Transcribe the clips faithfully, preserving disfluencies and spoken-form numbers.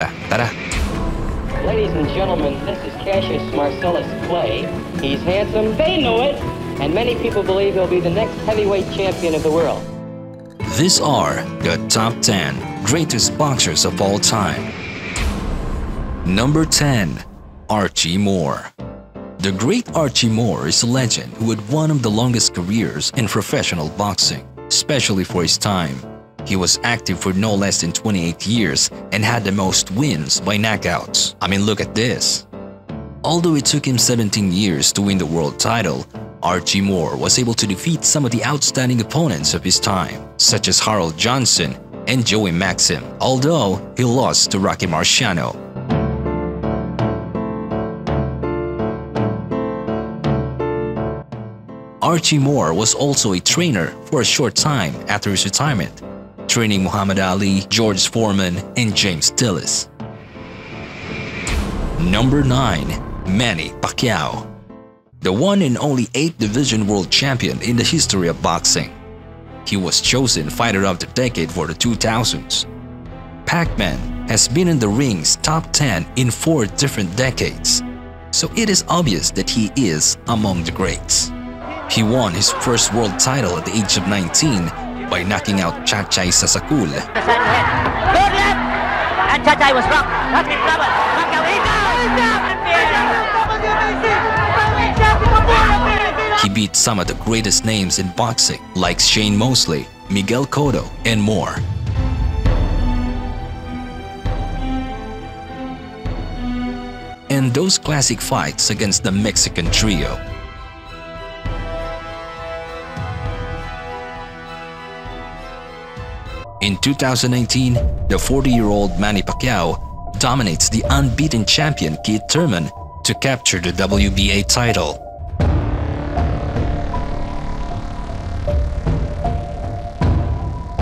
Ladies and gentlemen, this is Cassius Marcellus Clay. He's handsome, they know it, and many people believe he'll be the next heavyweight champion of the world. These are the top ten greatest boxers of all time. Number ten. Archie Moore. The great Archie Moore is a legend who had one of the longest careers in professional boxing, especially for his time. He was active for no less than twenty-eight years and had the most wins by knockouts. I mean, look at this. Although it took him seventeen years to win the world title, Archie Moore was able to defeat some of the outstanding opponents of his time, such as Harold Johnson and Joey Maxim, although he lost to Rocky Marciano. Archie Moore was also a trainer for a short time after his retirement, training Muhammad Ali, George Foreman, and James Tillis. Number nine. Manny Pacquiao. The one and only eighth division world champion in the history of boxing. He was chosen fighter of the decade for the two thousands. Pac-Man has been in the ring's top ten in four different decades, so it is obvious that he is among the greats. He won his first world title at the age of nineteen by knocking out Chachai Sasakul. And Chachai was rocked. He beat some of the greatest names in boxing, like Shane Mosley, Miguel Cotto, and more. And those classic fights against the Mexican trio. In two thousand eighteen, the forty-year-old Manny Pacquiao dominates the unbeaten champion Keith Thurman to capture the W B A title.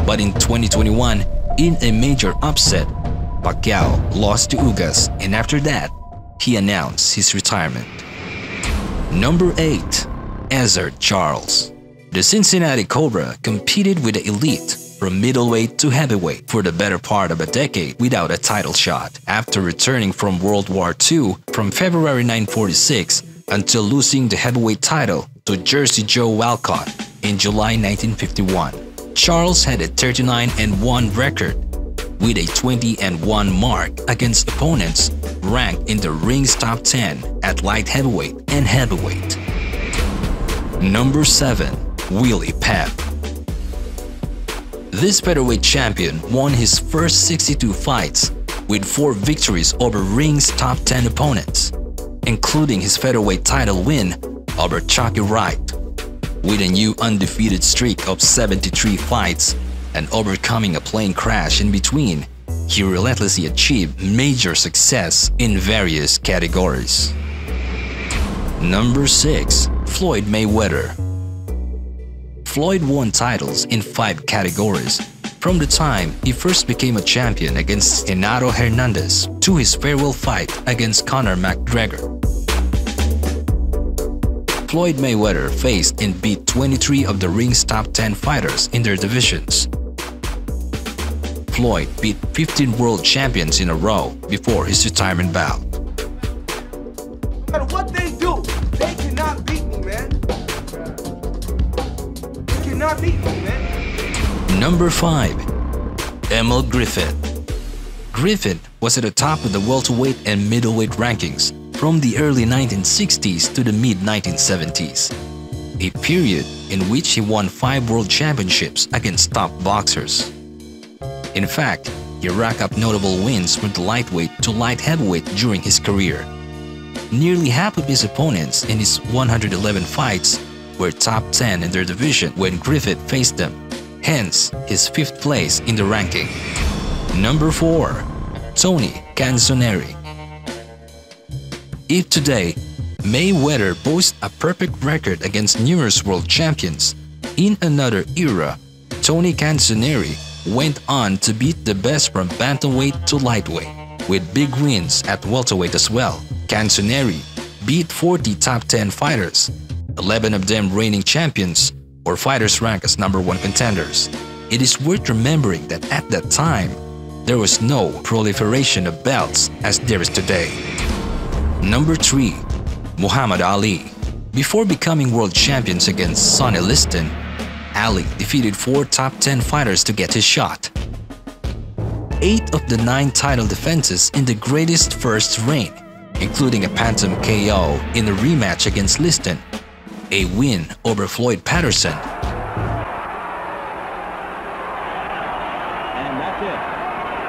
But in twenty twenty-one, in a major upset, Pacquiao lost to Ugas, and after that, he announced his retirement. Number eight. Ezzard Charles. The Cincinnati Cobra competed with the elite from middleweight to heavyweight for the better part of a decade without a title shot. After returning from World War Two from February nineteen forty-six until losing the heavyweight title to Jersey Joe Walcott in July nineteen fifty-one, Charles had a thirty-nine and one record with a twenty and one mark against opponents ranked in the ring's top ten at light heavyweight and heavyweight. Number seven. Willie Pep. This featherweight champion won his first sixty-two fights with four victories over ring's top ten opponents, including his featherweight title win over Chucky Wright, with a new undefeated streak of seventy-three fights and overcoming a plane crash in between. He relentlessly achieved major success in various categories. Number six. Floyd Mayweather. Floyd won titles in five categories from the time he first became a champion against Genaro Hernandez to his farewell fight against Conor McGregor. Floyd Mayweather faced and beat twenty-three of the ring's top ten fighters in their divisions. Floyd beat fifteen world champions in a row before his retirement bout. No matter what they do, they cannot beat me, man. Number five. Emil Griffin. Griffin was at the top of the welterweight and middleweight rankings from the early nineteen sixties to the mid nineteen seventies, a period in which he won five world championships against top boxers. In fact, he racked up notable wins from the lightweight to light heavyweight during his career. Nearly half of his opponents in his one hundred eleven fights were top ten in their division when Griffith faced them, hence his fifth place in the ranking. Number four. Tony Canzoneri. If today Mayweather boasts a perfect record against numerous world champions, in another era, Tony Canzoneri went on to beat the best from bantamweight to lightweight, with big wins at welterweight as well. Canzoneri beat forty top ten fighters, eleven of them reigning champions or fighters ranked as number one contenders. It is worth remembering that at that time, there was no proliferation of belts as there is today. Number three. Muhammad Ali. Before becoming world champions against Sonny Liston, Ali defeated four top ten fighters to get his shot. Eight of the nine title defenses in the greatest first reign, including a phantom K O in a rematch against Liston, a win over Floyd Patterson, and that's it.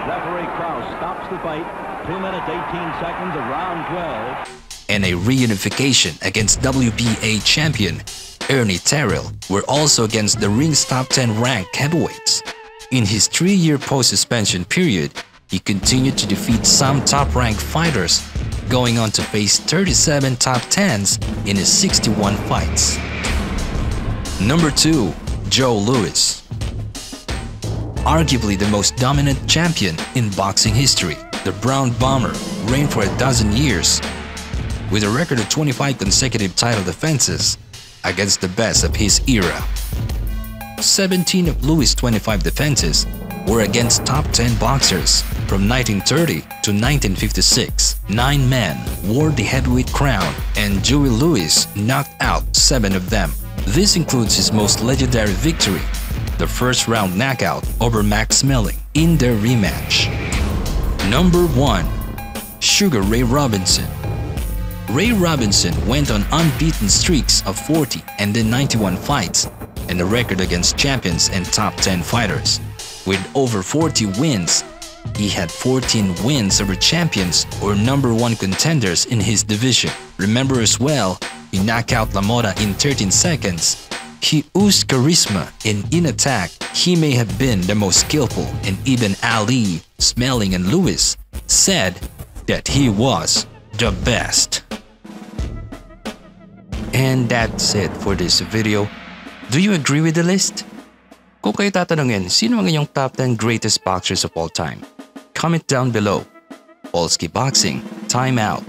Referee Krause stops the fight. Two minutes eighteen seconds of round twelve. And a reunification against W B A champion Ernie Terrell were also against the ring's top ten ranked heavyweights. In his three-year post-suspension period, he continued to defeat some top-ranked fighters, going on to face thirty-seven top tens in his sixty-one fights. Number two. Joe Louis. Arguably the most dominant champion in boxing history, the Brown Bomber reigned for a dozen years, with a record of twenty-five consecutive title defenses against the best of his era. seventeen of Louis' twenty-five defenses were against top ten boxers from nineteen thirty to nineteen fifty-six. Nine men wore the heavyweight crown, and Joey Louis knocked out seven of them. This includes his most legendary victory, the first round knockout over Max Melling in their rematch. Number one. Sugar Ray Robinson. Ray Robinson went on unbeaten streaks of forty and then ninety-one fights and a record against champions and top ten fighters. With over forty wins, he had fourteen wins over champions or number one contenders in his division. Remember as well, he knocked out La Motta in thirteen seconds. He oozed charisma, and in attack, he may have been the most skillful, and even Ali, Smelling and Louis said that he was the best. And that's it for this video. Do you agree with the list? Kung kayo tatanungin, sino ang inyong top ten greatest boxers of all time? Comment down below. Polsky Boxing, time out.